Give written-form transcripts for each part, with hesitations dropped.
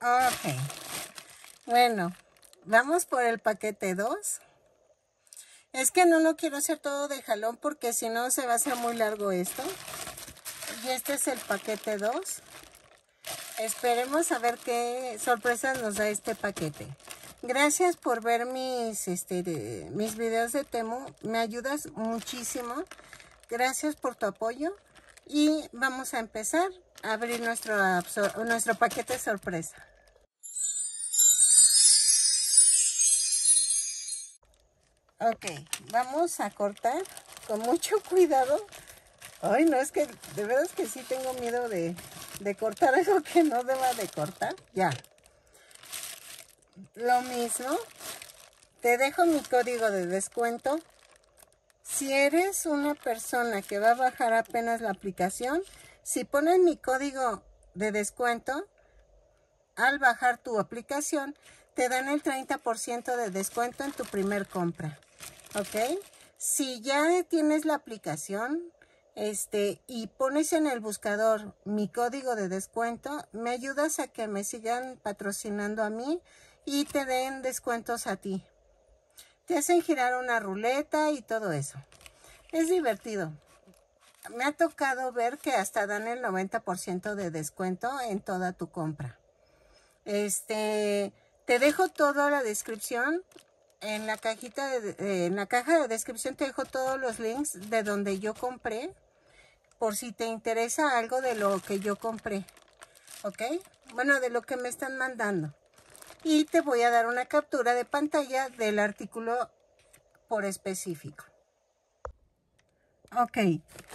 Ok. Bueno, vamos por el paquete 2. Es que no lo quiero hacer todo de jalón porque si no se va a hacer muy largo esto. Y este es el paquete 2. Esperemos a ver qué sorpresas nos da este paquete. Gracias por ver mis videos de Temu. Me ayudas muchísimo. Gracias por tu apoyo. Y vamos a empezar a abrir nuestro paquete sorpresa. Ok, vamos a cortar con mucho cuidado. Ay, no, es que de verdad es que sí tengo miedo de cortar algo que no deba de cortar. Ya. Lo mismo, te dejo mi código de descuento. Si eres una persona que va a bajar apenas la aplicación, si pones mi código de descuento, al bajar tu aplicación, te dan el 30% de descuento en tu primer compra. ¿Ok? Si ya tienes la aplicación y pones en el buscador mi código de descuento, me ayudas a que me sigan patrocinando a mí y te den descuentos a ti. Te hacen girar una ruleta y todo eso. Es divertido. Me ha tocado ver que hasta dan el 90% de descuento en toda tu compra. Te dejo toda la descripción. En la caja de descripción te dejo todos los links de donde yo compré, por si te interesa algo de lo que yo compré. ¿Ok? Bueno, de lo que me están mandando. Y te voy a dar una captura de pantalla del artículo por específico. Ok,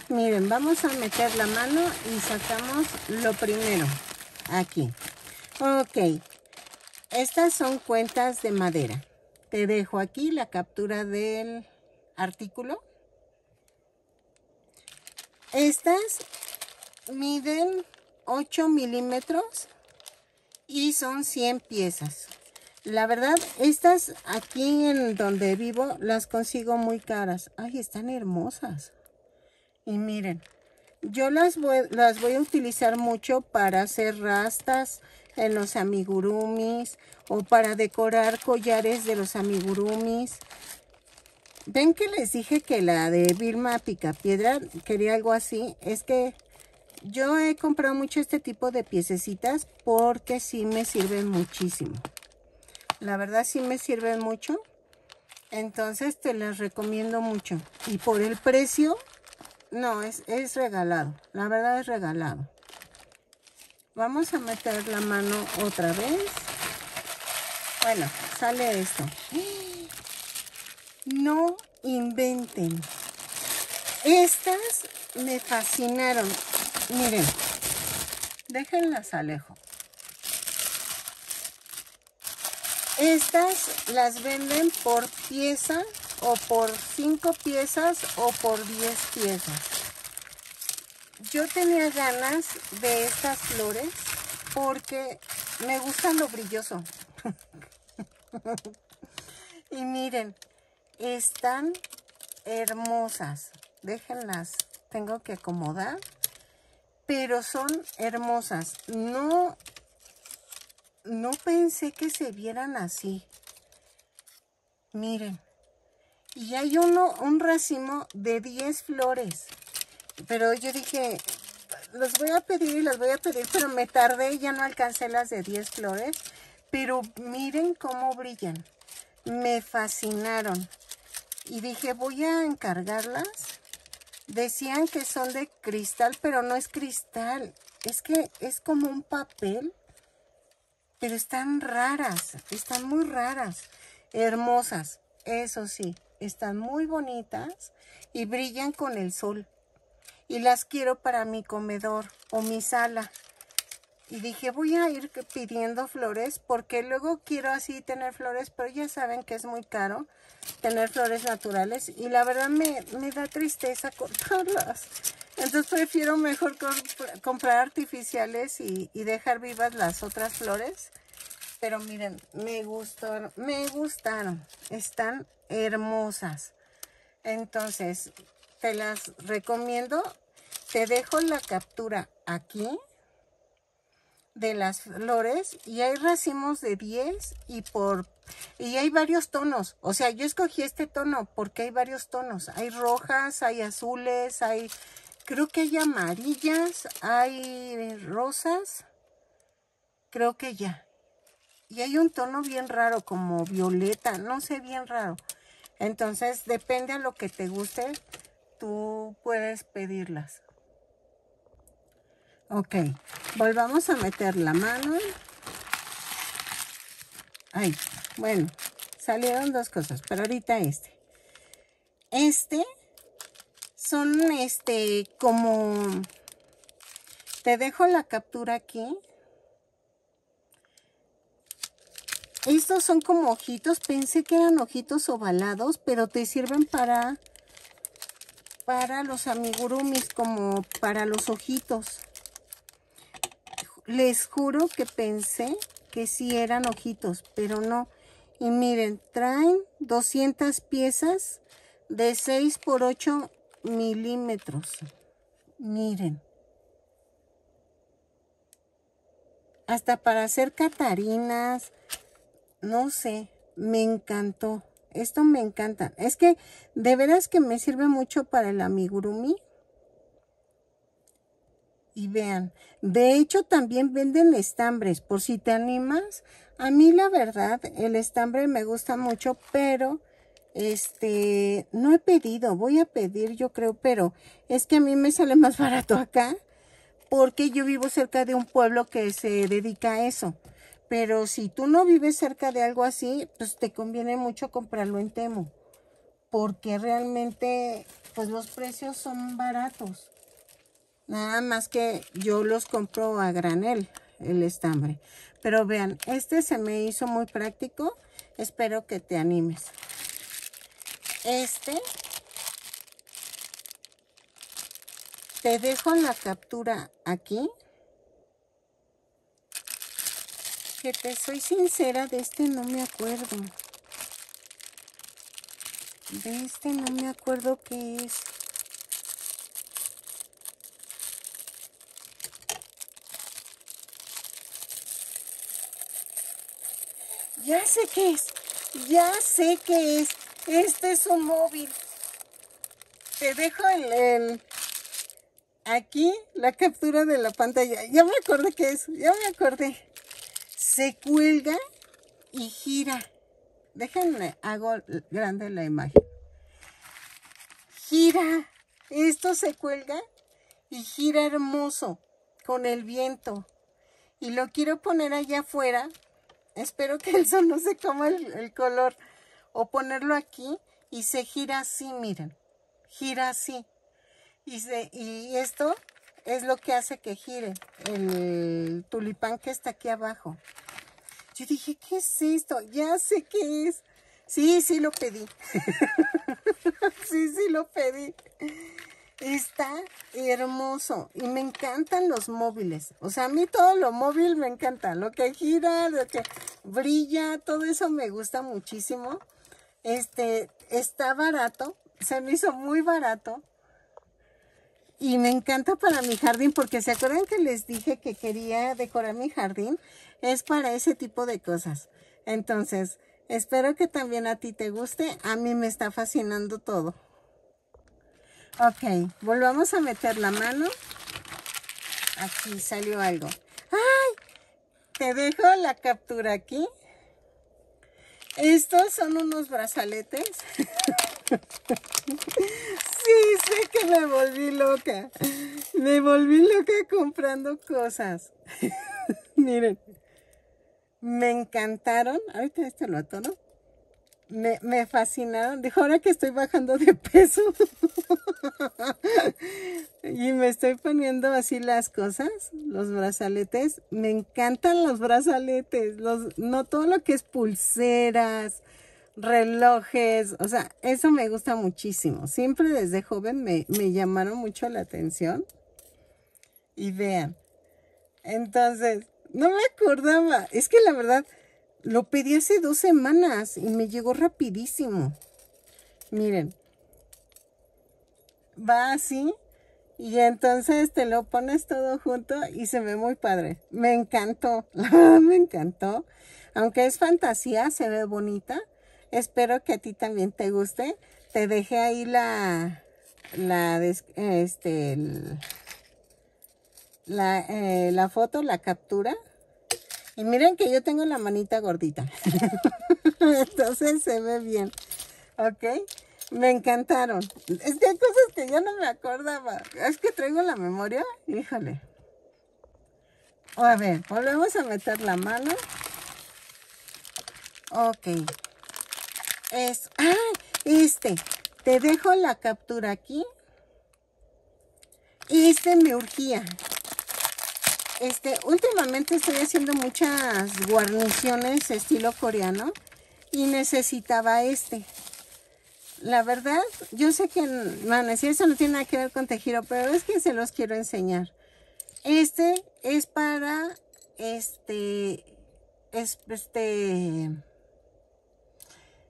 miren, vamos a meter la mano y sacamos lo primero, aquí. Ok, estas son cuentas de madera. Te dejo aquí la captura del artículo. Estas miden 8 milímetros. Y son 100 piezas. La verdad, estas aquí en donde vivo las consigo muy caras. Ay, están hermosas. Y miren, yo las voy a utilizar mucho para hacer rastas en los amigurumis. O para decorar collares de los amigurumis. ¿Ven que les dije que la de Vilma Pica Piedra quería algo así? Es que yo he comprado mucho este tipo de piececitas porque sí me sirven muchísimo. La verdad sí me sirven mucho. Entonces te las recomiendo mucho. Y por el precio, no, es regalado. La verdad es regalado. Vamos a meter la mano otra vez. Bueno, sale esto. No inventen. Estas me fascinaron. Miren, déjenlas alejo. Estas las venden por pieza o por 5 piezas o por 10 piezas. Yo tenía ganas de estas flores porque me gustan lo brilloso. Y miren, están hermosas. Déjenlas, tengo que acomodar. Pero son hermosas. No pensé que se vieran así. Miren. Y hay un racimo de 10 flores. Pero yo dije, los voy a pedir, pero me tardé. Ya no alcancé las de 10 flores. Pero miren cómo brillan. Me fascinaron. Y dije, voy a encargarlas. Decían que son de cristal, pero no es cristal. Es que es como un papel. Pero están raras. Están muy raras. Hermosas. Eso sí. Están muy bonitas. Y brillan con el sol. Y las quiero para mi comedor o mi sala. Y dije, voy a ir pidiendo flores. Porque luego quiero así tener flores. Pero ya saben que es muy caro tener flores naturales y la verdad me da tristeza cortarlas, entonces prefiero mejor comprar artificiales y dejar vivas las otras flores. Pero miren, me gustaron, están hermosas. Entonces te las recomiendo. Te dejo la captura aquí de las flores y hay racimos de 10 y hay varios tonos. O sea, yo escogí este tono porque hay varios tonos. Hay rojas, hay azules, hay, creo que hay amarillas, hay rosas, creo que ya. Y hay un tono bien raro, como violeta, no sé, bien raro. Entonces, depende a lo que te guste, tú puedes pedirlas. Ok, volvamos a meter la mano. Ay, bueno, salieron dos cosas, pero ahorita este son como, te dejo la captura aquí. Estos son como ojitos, pensé que eran ojitos ovalados, pero te sirven para los amigurumis, como para los ojitos. Les juro que pensé que sí eran ojitos, pero no. Y miren, traen 200 piezas de 6 por 8 milímetros. Miren. Hasta para hacer catarinas. No sé, me encantó. Esto me encanta. Es que de veras que me sirve mucho para el amigurumi. Y vean, de hecho también venden estambres, por si te animas. A mí la verdad, el estambre me gusta mucho, pero no he pedido. Voy a pedir, yo creo, pero es que a mí me sale más barato acá, porque yo vivo cerca de un pueblo que se dedica a eso. Pero si tú no vives cerca de algo así, pues te conviene mucho comprarlo en Temu, porque realmente pues los precios son baratos. Nada más que yo los compro a granel, el estambre. Pero vean, este se me hizo muy práctico. Espero que te animes. Te dejo la captura aquí. Que te soy sincera, de este no me acuerdo. De este no me acuerdo qué es. Ya sé qué es. Ya sé qué es. Este es un móvil. Te dejo aquí la captura de la pantalla. Ya me acordé qué es. Ya me acordé. Se cuelga y gira. Déjenme, hago grande la imagen. Gira. Esto se cuelga y gira hermoso con el viento. Y lo quiero poner allá afuera. Espero que el sol no se coma el color. O ponerlo aquí y se gira así, miren. Gira así. Y esto es lo que hace que gire el tulipán que está aquí abajo. Yo dije, ¿qué es esto? Ya sé qué es. Sí, sí lo pedí. Sí, sí lo pedí. Está hermoso. Y me encantan los móviles. O sea, a mí todo lo móvil me encanta. Lo que gira, lo que brilla, todo eso me gusta muchísimo. Está barato. Se me hizo muy barato. Y me encanta para mi jardín, porque ¿se acuerdan que les dije que quería decorar mi jardín? Es para ese tipo de cosas. Entonces, espero que también a ti te guste. A mí me está fascinando todo. Ok, volvamos a meter la mano. Aquí salió algo. ¡Ay! Te dejo la captura aquí. Estos son unos brazaletes. Sí, sé que me volví loca. Me volví loca comprando cosas. Miren, me encantaron. Ahorita esto lo atoro. Me fascinaron. Dijo, ahora que estoy bajando de peso. Y me estoy poniendo así las cosas, los brazaletes. Me encantan los brazaletes. No todo lo que es pulseras, relojes, o sea, eso me gusta muchísimo. Siempre desde joven me llamaron mucho la atención. Y vean, entonces, no me acordaba. Es que la verdad, lo pedí hace 2 semanas y me llegó rapidísimo. Miren, va así Y entonces te lo pones todo junto y se ve muy padre. Me encantó, la verdad me encantó. Aunque es fantasía, se ve bonita. Espero que a ti también te guste. Te dejé ahí la foto, la captura. Y miren que yo tengo la manita gordita. Entonces se ve bien. Ok. Me encantaron. Es que hay cosas que yo no me acordaba. Es que traigo la memoria. Híjole. A ver, volvemos a meter la mano. Ok. Eso. Ah, te dejo la captura aquí. Este me urgía. Últimamente estoy haciendo muchas guarniciones estilo coreano. Y necesitaba este. La verdad, yo sé que, si eso no tiene nada que ver con tejido, pero es que se los quiero enseñar. Este es para,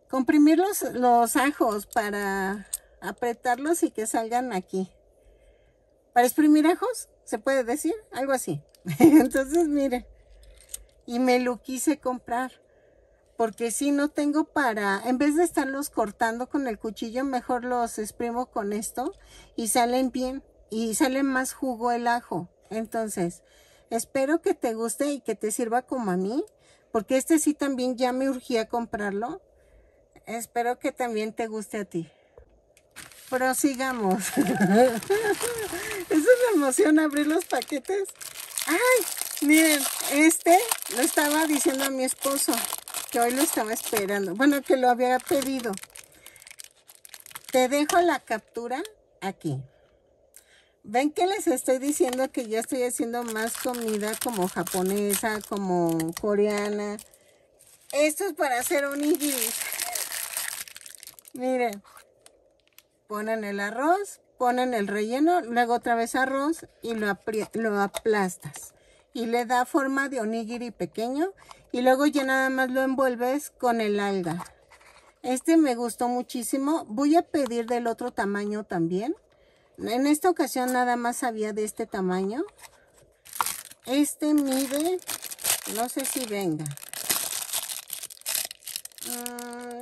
comprimir los ajos, para apretarlos y que salgan aquí. Para exprimir ajos, se puede decir, algo así. Entonces, miren, y me lo quise comprar. Porque si no tengo para, en vez de estarlos cortando con el cuchillo, mejor los exprimo con esto y salen bien y sale más jugo el ajo. Entonces, espero que te guste y que te sirva como a mí, porque este sí también ya me urgía comprarlo. Espero que también te guste a ti. Prosigamos. Es una emoción abrir los paquetes. ¡Ay! Miren, lo estaba diciendo a mi esposo. Que hoy lo estaba esperando, bueno, que lo había pedido. Te dejo la captura aquí. Ven que les estoy diciendo que yo estoy haciendo más comida como japonesa, como coreana. Esto es para hacer onigiri. Miren, ponen el arroz, ponen el relleno, luego otra vez arroz y lo aplastas. Y le da forma de onigiri pequeño. Y luego ya nada más lo envuelves con el alga. Este me gustó muchísimo. Voy a pedir del otro tamaño también. En esta ocasión nada más había de este tamaño. Este mide, no sé si venga.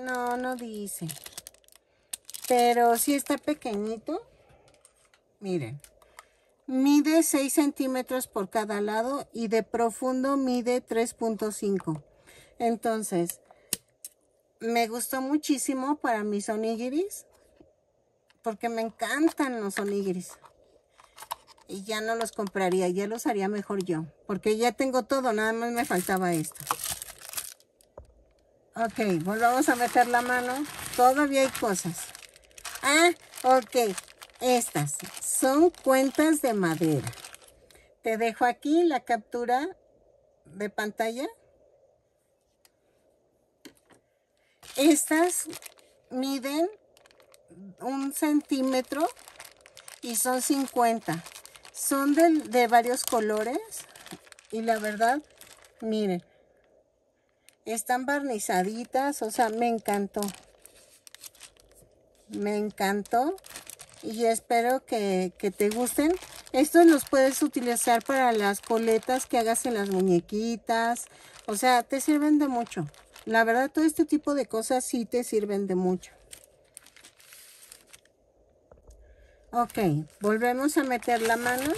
No, no dice. Pero sí está pequeñito. Miren. Mide 6 centímetros por cada lado y de profundo mide 3.5. Entonces, me gustó muchísimo para mis onigiris. Porque me encantan los onigiris. Y ya no los compraría, ya los haría mejor yo. Porque ya tengo todo, nada más me faltaba esto. Ok, volvamos a meter la mano. Todavía hay cosas. Ah, ok. Estas son cuentas de madera. Te dejo aquí la captura de pantalla. Estas miden 1 centímetro y son 50. Son de varios colores y la verdad, miren, están barnizaditas, o sea, me encantó. Me encantó. Y espero que te gusten. Estos los puedes utilizar para las coletas que hagas en las muñequitas. O sea, te sirven de mucho. La verdad, todo este tipo de cosas sí te sirven de mucho. Ok, volvemos a meter la mano.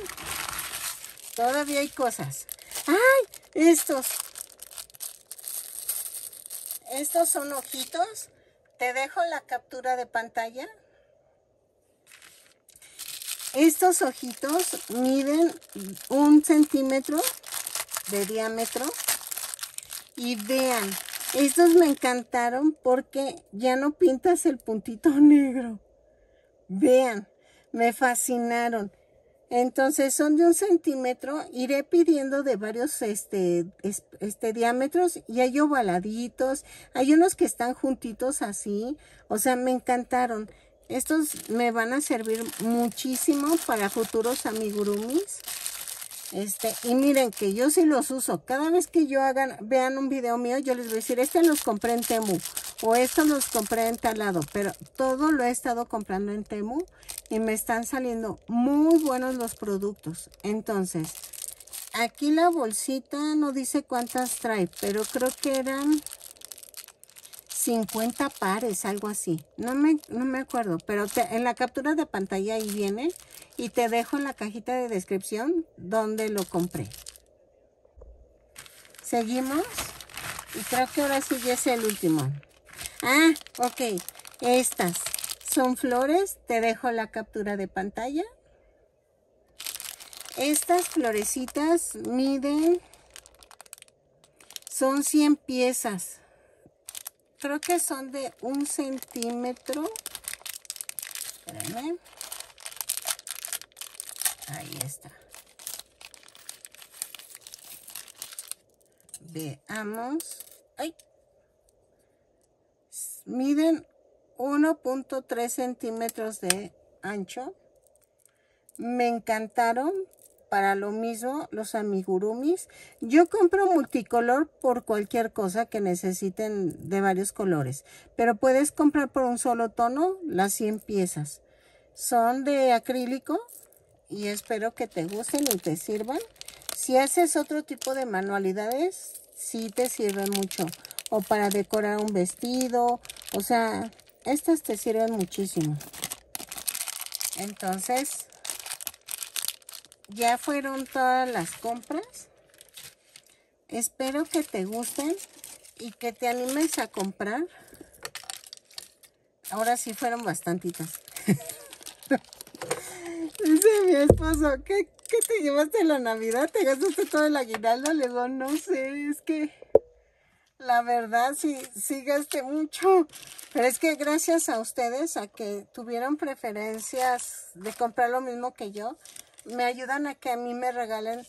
Todavía hay cosas. ¡Ay! Estos son ojitos. Te dejo la captura de pantalla. Estos ojitos miden 1 centímetro de diámetro. Y vean, estos me encantaron porque ya no pintas el puntito negro. Vean, me fascinaron. Entonces son de 1 centímetro. Iré pidiendo de varios diámetros. Y hay ovaladitos. Hay unos que están juntitos así. O sea, me encantaron. Estos me van a servir muchísimo para futuros amigurumis. Y miren que yo sí los uso. Cada vez que yo vean un video mío, yo les voy a decir, los compré en Temu. o estos los compré en tal lado, pero todo lo he estado comprando en Temu y me están saliendo muy buenos los productos. Entonces, aquí la bolsita no dice cuántas trae, pero creo que eran 50 pares, algo así. No me acuerdo, pero en la captura de pantalla ahí viene y te dejo en la cajita de descripción donde lo compré. Seguimos y creo que ahora sí ya es el último. Ah, ok. Estas son flores. Te dejo la captura de pantalla. Estas florecitas miden, son 100 piezas. Creo que son de 1 centímetro. Espérame. Ahí está. Veamos. Ay. Miden 1.3 centímetros de ancho. Me encantaron. Para lo mismo, los amigurumis. Yo compro multicolor por cualquier cosa que necesiten de varios colores. Pero puedes comprar por un solo tono las 100 piezas. Son de acrílico y espero que te gusten y te sirvan. Si haces otro tipo de manualidades, sí te sirven mucho. O para decorar un vestido. O sea, estas te sirven muchísimo. Entonces, ya fueron todas las compras. Espero que te gusten y que te animes a comprar. Ahora sí fueron bastantitas. Dice mi esposo, ¿qué te llevaste en la Navidad? ¿Te gastaste todo el aguinaldo? Le digo, no sé, es que la verdad sí gasté mucho. Pero es que gracias a ustedes, a que tuvieron preferencias de comprar lo mismo que yo, me ayudan a que a mí me regalen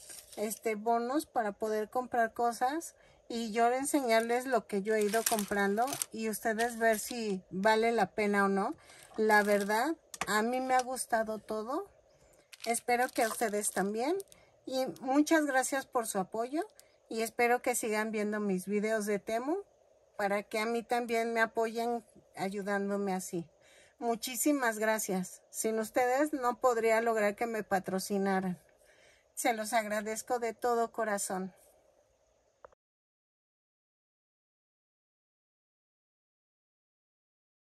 bonos para poder comprar cosas y yo enseñarles lo que yo he ido comprando y ustedes ver si vale la pena o no. La verdad, a mí me ha gustado todo. Espero que a ustedes también. Y muchas gracias por su apoyo y espero que sigan viendo mis videos de Temu para que a mí también me apoyen ayudándome así. Muchísimas gracias. Sin ustedes no podría lograr que me patrocinaran. Se los agradezco de todo corazón.